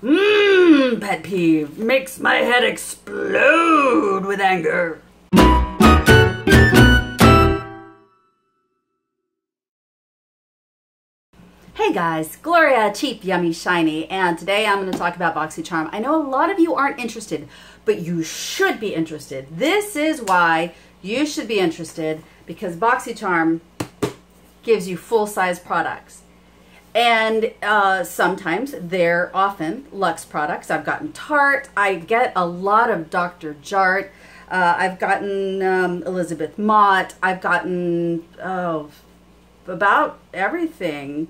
Pet peeve. Makes my head explode with anger. Hey guys, Gloria, Cheap, Yummy, Shiny, and today I'm going to talk about Boxycharm. I know a lot of you aren't interested, but you should be interested. This is why you should be interested, because Boxycharm gives you full-size products. And sometimes they're often luxe products. I've gotten Tarte, I get a lot of Dr. Jart, I've gotten Elizabeth Mott, I've gotten about everything.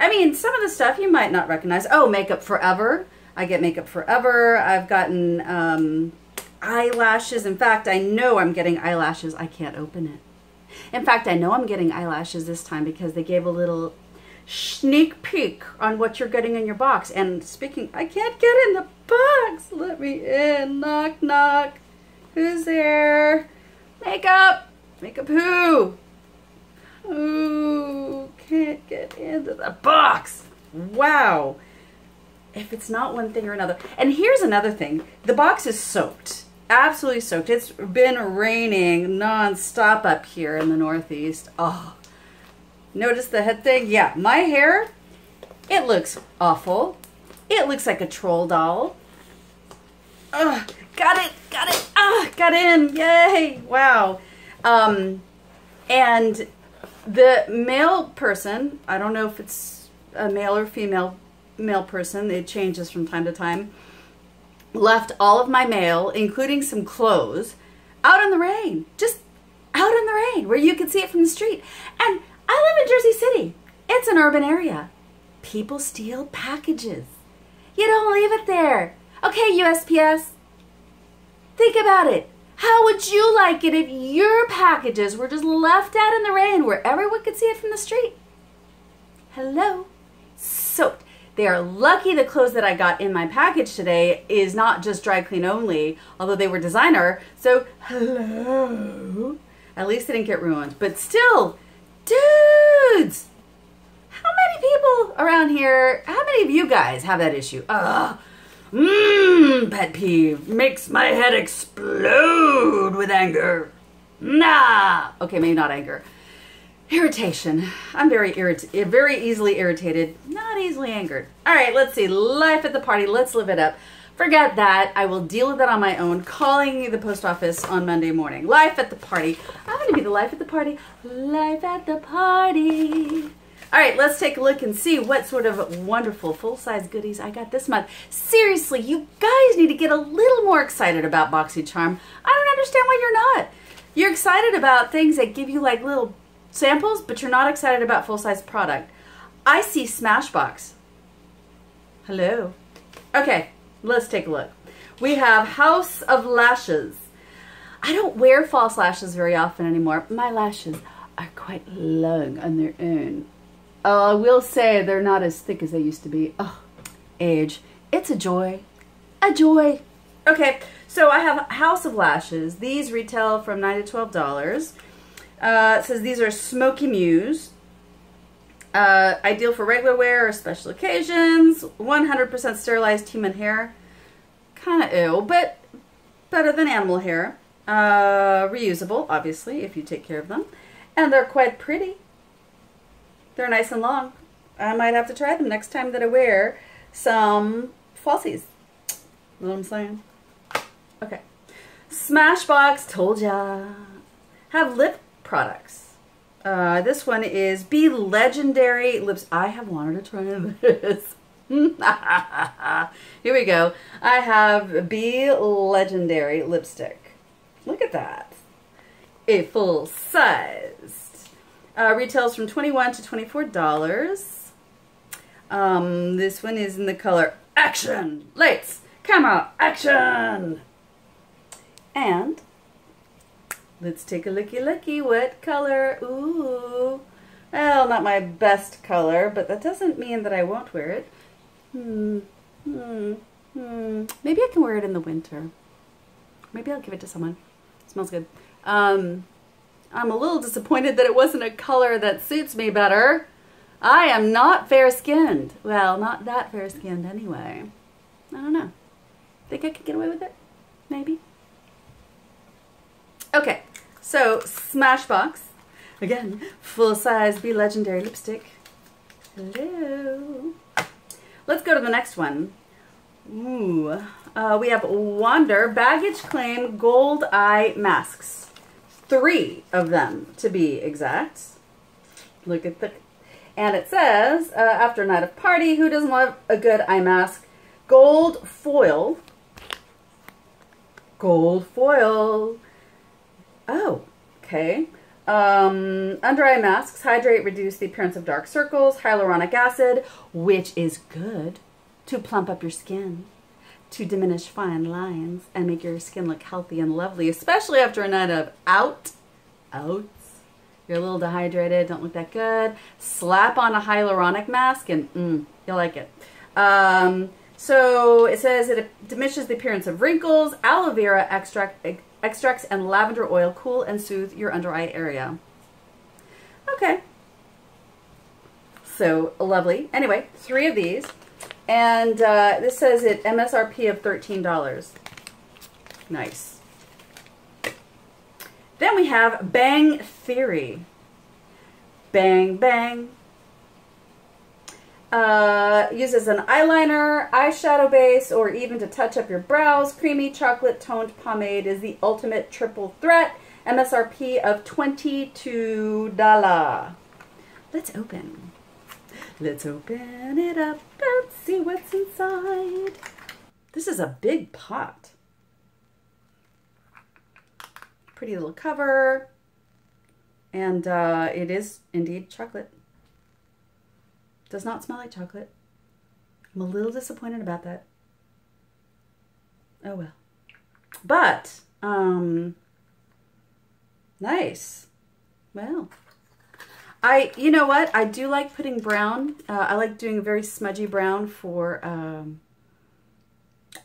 I mean, some of the stuff you might not recognize. Oh, Makeup Forever. I get Makeup Forever. I've gotten eyelashes. In fact, I know I'm getting eyelashes. I can't open it. In fact, I know I'm getting eyelashes this time because they gave a little sneak peek on what you're getting in your box. And speaking, I can't get in the box. Let me in. Knock, knock. Who's there? Makeup. Makeup who? Ooh, can't get into the box. Wow. If it's not one thing or another. And here's another thing. The box is soaked. Absolutely soaked. It's been raining non-stop up here in the Northeast. Oh, notice the head thing? Yeah, my hair, it looks awful. It looks like a troll doll. Ugh, got it, got in, yay, wow. And the male person, I don't know if it's a male or female male person, it changes from time to time, left all of my mail, including some clothes, out in the rain. Just out in the rain where you could see it from the street. And I live in Jersey City. It's an urban area. People steal packages. You don't leave it there. Okay, USPS, think about it. How would you like it if your packages were just left out in the rain where everyone could see it from the street? Hello? Soaked. They are lucky the clothes that I got in my package today is not just dry clean only, although they were designer, so hello. At least they didn't get ruined, but still, dudes, how many people around here, how many of you guys have that issue? Ugh. Pet peeve. Makes my head explode with anger. Nah. Okay, maybe not anger. Irritation. I'm very easily irritated, not easily angered. All right, let's see. Life at the party. Let's live it up. Forget that. I will deal with that on my own. Calling the post office on Monday morning. Life at the party. I'm going to be the life at the party. Life at the party. All right, let's take a look and see what sort of wonderful full-size goodies I got this month. Seriously, you guys need to get a little more excited about Boxycharm. I don't understand why you're not. You're excited about things that give you like little samples, but you're not excited about full-size product. I see Smashbox. Hello. Okay, let's take a look. We have House of Lashes. I don't wear false lashes very often anymore. My lashes are quite long on their own. I will say they're not as thick as they used to be. Oh, age. It's a joy. A joy. Okay, so I have House of Lashes. These retail from $9 to $12. It says these are Smoky Muse. Ideal for regular wear or special occasions. 100% sterilized human hair. Kind of ew, but better than animal hair. Reusable, obviously, if you take care of them. And they're quite pretty. They're nice and long. I might have to try them next time that I wear some falsies. You know what I'm saying? Okay. Smashbox, told ya. Have lip products. This one is Be Legendary Lips. I have wanted to try this. Here we go. I have Be Legendary Lipstick. Look at that. A full size. Retails from $21 to $24. This one is in the color Action! Lights! Camera! Action! And let's take a looky-looky. What color? Ooh. Well, not my best color, but that doesn't mean that I won't wear it. Maybe I can wear it in the winter. Maybe I'll give it to someone. It smells good. I'm a little disappointed that it wasn't a color that suits me better. I am not fair-skinned. Well, not that fair-skinned anyway. I don't know. Think I could get away with it? Maybe. Okay, so Smashbox. Again, full-size Be Legendary lipstick. Hello. Let's go to the next one. Ooh. We have Wander Baggage Claim Gold Eye Masks. 3 of them, to be exact. Look at the... And it says, after a night of party, who doesn't love a good eye mask? Gold foil. Gold foil. Oh, okay. Under eye masks hydrate, reduce the appearance of dark circles, hyaluronic acid, which is good to plump up your skin, to diminish fine lines, and make your skin look healthy and lovely, especially after a night of outs. You're a little dehydrated, don't look that good. Slap on a hyaluronic mask and you'll like it. So it says it diminishes the appearance of wrinkles, aloe vera extracts and lavender oil cool and soothe your under eye area. Okay. So lovely. Anyway, 3 of these. And this says it MSRP of $13. Nice. Then we have Bang Theory. Bang Bang. Uses an eyeliner, eyeshadow base, or even to touch up your brows. Creamy chocolate toned pomade is the ultimate triple threat. MSRP of $22. Let's open. Let's open it up and see what's inside. This is a big pot. Pretty little cover. And it is indeed chocolate. Does not smell like chocolate. I'm a little disappointed about that. Oh well. But, nice. Well, you know what? I do like putting brown. I like doing a very smudgy brown for,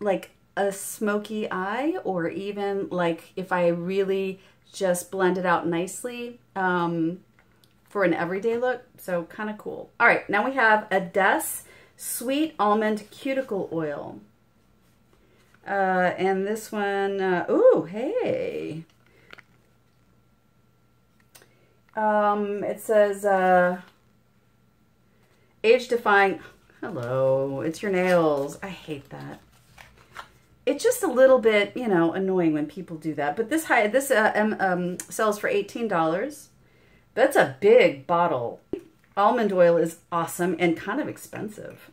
like a smoky eye, or even like if I really just blend it out nicely, for an everyday look, so kind of cool. All right, now we have Ades Sweet Almond Cuticle Oil. And this one, ooh, hey. It says, age-defying, hello, it's your nails. I hate that. It's just a little bit, you know, annoying when people do that. But this, sells for $18. That's a big bottle. Almond oil is awesome and kind of expensive.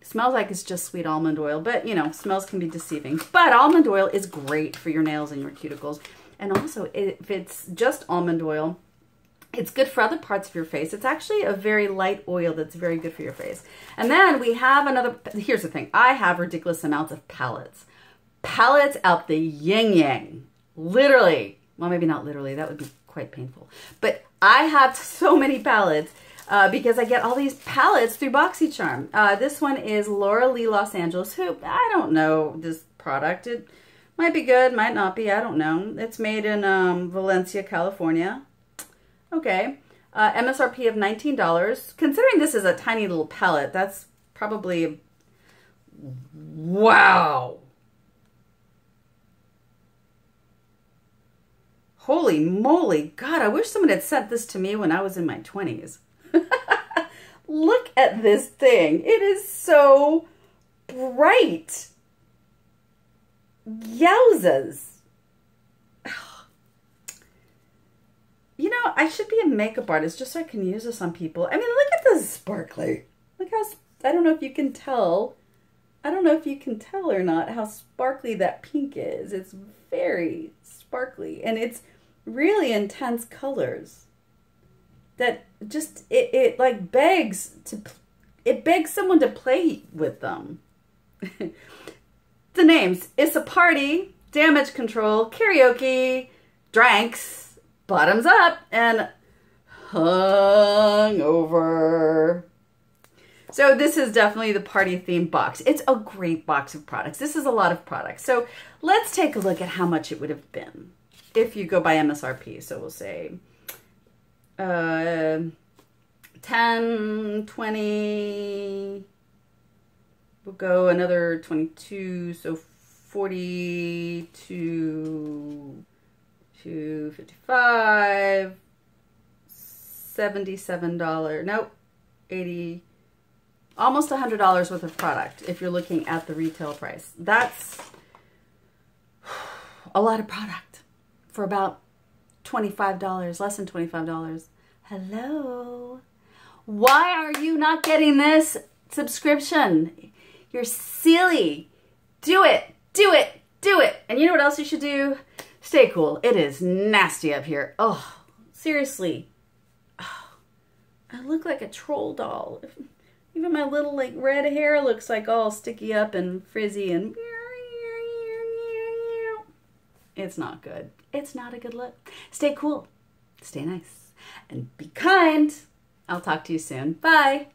It smells like it's just sweet almond oil, but you know, smells can be deceiving. But almond oil is great for your nails and your cuticles. And also, if it's just almond oil, it's good for other parts of your face. It's actually a very light oil that's very good for your face. And then we have another, here's the thing. I have ridiculous amounts of palettes. Palettes out the yin-yang. Literally. Well, maybe not literally. That would be quite painful. But I have so many palettes because I get all these palettes through Boxycharm. This one is Laura Lee Los Angeles, who, I don't know this product. It might be good, might not be, I don't know. It's made in Valencia, California. Okay. MSRP of $19. Considering this is a tiny little palette, that's probably... Wow! Holy moly, God, I wish someone had sent this to me when I was in my 20s. Look at this thing. It is so bright. Yowzas. You know, I should be a makeup artist just so I can use this on people. I mean, look at this sparkly. Look how, I don't know if you can tell. I don't know if you can tell or not how sparkly that pink is. It's very sparkly, and it's really intense colors that just it like begs someone to play with them. The names: It's a Party, Damage Control, Karaoke, Dranks, Bottoms Up, and Hungover. So this is definitely the party themed box. It's a great box of products. This is a lot of products. So let's take a look at how much it would have been if you go by MSRP. So we'll say 10, 20, We'll go another 22, so 40 to 55, $77, nope, 80, almost $100 worth of product if you're looking at the retail price. That's a lot of product for about $25, less than $25. Hello. Why are you not getting this subscription? You're silly. Do it, do it, do it. And you know what else you should do? Stay cool. It is nasty up here. Oh, seriously. Oh, I look like a troll doll. Even my little like red hair looks like all sticky up and frizzy and it's not good. It's not a good look. Stay cool. Stay nice. And be kind. I'll talk to you soon. Bye.